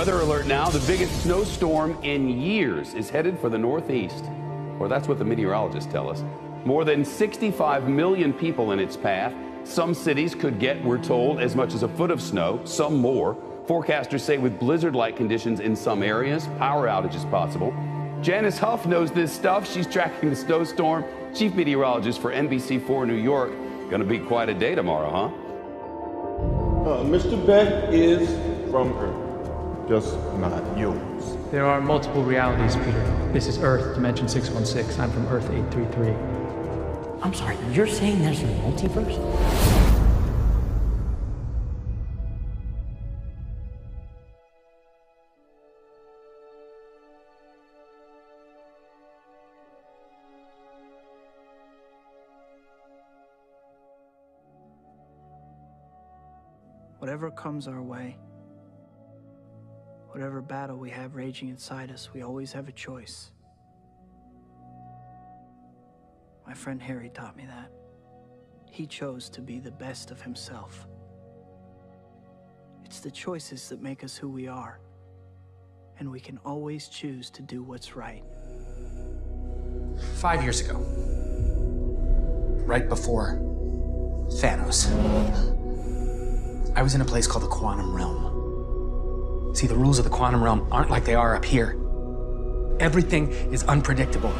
Weather alert now, the biggest snowstorm in years is headed for the Northeast. Or that's what the meteorologists tell us. More than 65 million people in its path. Some cities could get, we're told, as much as a foot of snow, some more. Forecasters say with blizzard-like conditions in some areas, power outages possible. Janice Huff knows this stuff. She's tracking the snowstorm. Chief meteorologist for NBC4 New York. Gonna be quite a day tomorrow, huh? Mr. Beck is from Earth, just not yours. There are multiple realities, Peter. This is Earth, dimension 616. I'm from Earth 833. I'm sorry, you're saying there's a multiverse? Whatever comes our way, whatever battle we have raging inside us, we always have a choice. My friend Harry taught me that. He chose to be the best of himself. It's the choices that make us who we are, and we can always choose to do what's right. 5 years ago, right before Thanos, I was in a place called the Quantum Realm. See, the rules of the Quantum Realm aren't like they are up here. Everything is unpredictable.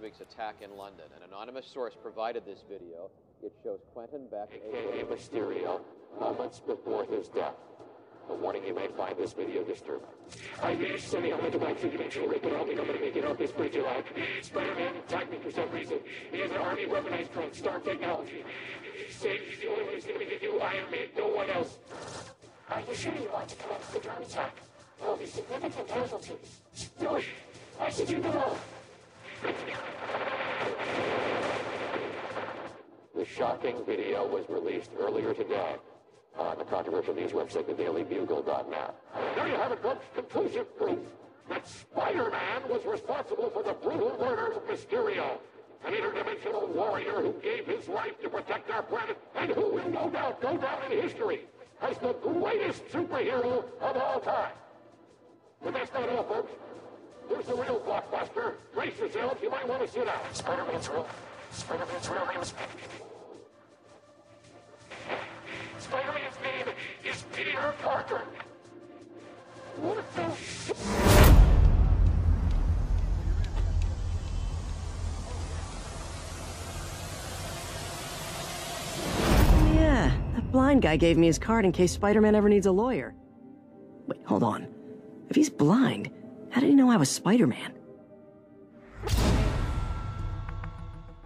6 attack in London. An anonymous source provided this video. It shows Quentin Beck, aka Mysterio, moments before his death. A warning, you may find this video disturbing. Hi, Peter. Semi, I went to my three-dimensional rig, but help me, I'm going to make it up. It's pretty too loud. Spider-Man attacked me for some reason. He has an army weaponized drone, Star Technology. He said he's the only one who's going to be the new Iron Man, no one else. Are you sure you want to collect the drone attack? There will be significant casualties. Do it. I should do them all. The shocking video was released earlier today on the controversial news website, the DailyBugle.net. There you have it, folks. Conclusive proof that Spider-Man was responsible for the brutal murders of Mysterio, an interdimensional warrior who gave his life to protect our planet and who will no doubt go down in history as the greatest superhero of all time. But that's not all, folks. Here's the real blockbuster. Brace yourself, you might want to sit down. Spider-Man's real. Spider-Man's real name is... Spider-Man's name is Peter Parker. What the... Oh, yeah. That blind guy gave me his card in case Spider-Man ever needs a lawyer. Wait, hold on. If he's blind... how did he know I was Spider-Man?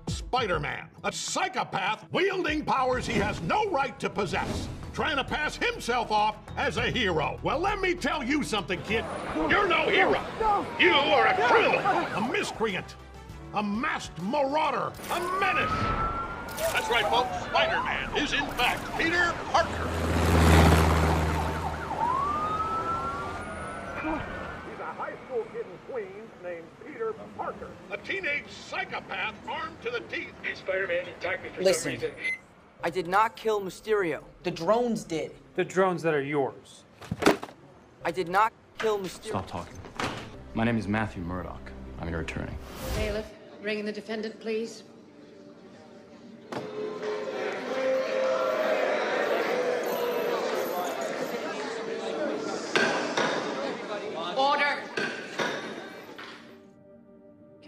Spider-Man, a psychopath wielding powers he has no right to possess, trying to pass himself off as a hero. Well, let me tell you something, kid. You're no hero. You are a criminal, a miscreant, a masked marauder, a menace. That's right, folks. Spider-Man is, in fact, Peter Parker. Named Peter Parker, a teenage psychopath armed to the teeth. Spider-Man attacked me for some reason. I did not kill Mysterio. The drones did. The drones that are yours. I did not kill Mysterio. Stop talking. My name is Matthew Murdock. I'm your attorney. Bailiff, bring in the defendant, please.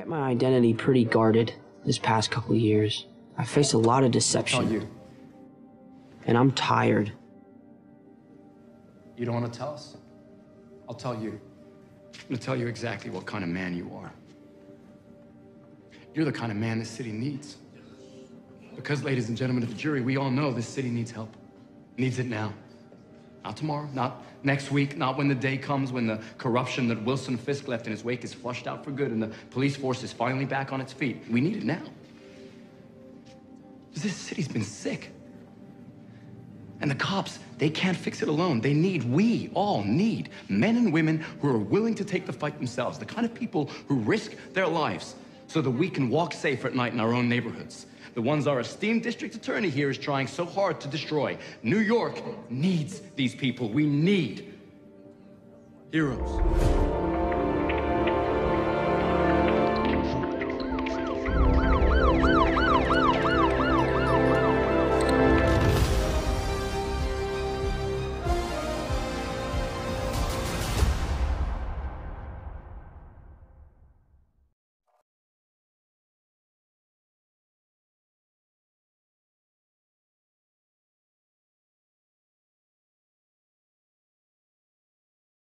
My identity pretty guarded this past couple of years. I faced a lot of deception. And I'm tired. You don't want to tell us? I'll tell you. I'm going to tell you exactly what kind of man you are. You're the kind of man this city needs. Because, ladies and gentlemen of the jury, we all know this city needs help. Needs it now. Not tomorrow, not next week, not when the day comes when the corruption that Wilson Fisk left in his wake is flushed out for good and the police force is finally back on its feet. We need it now. This city's been sick. And the cops, they can't fix it alone. They need, we all need, men and women who are willing to take the fight themselves, the kind of people who risk their lives so that we can walk safer at night in our own neighborhoods. The ones our esteemed district attorney here is trying so hard to destroy. New York needs these people. We need heroes.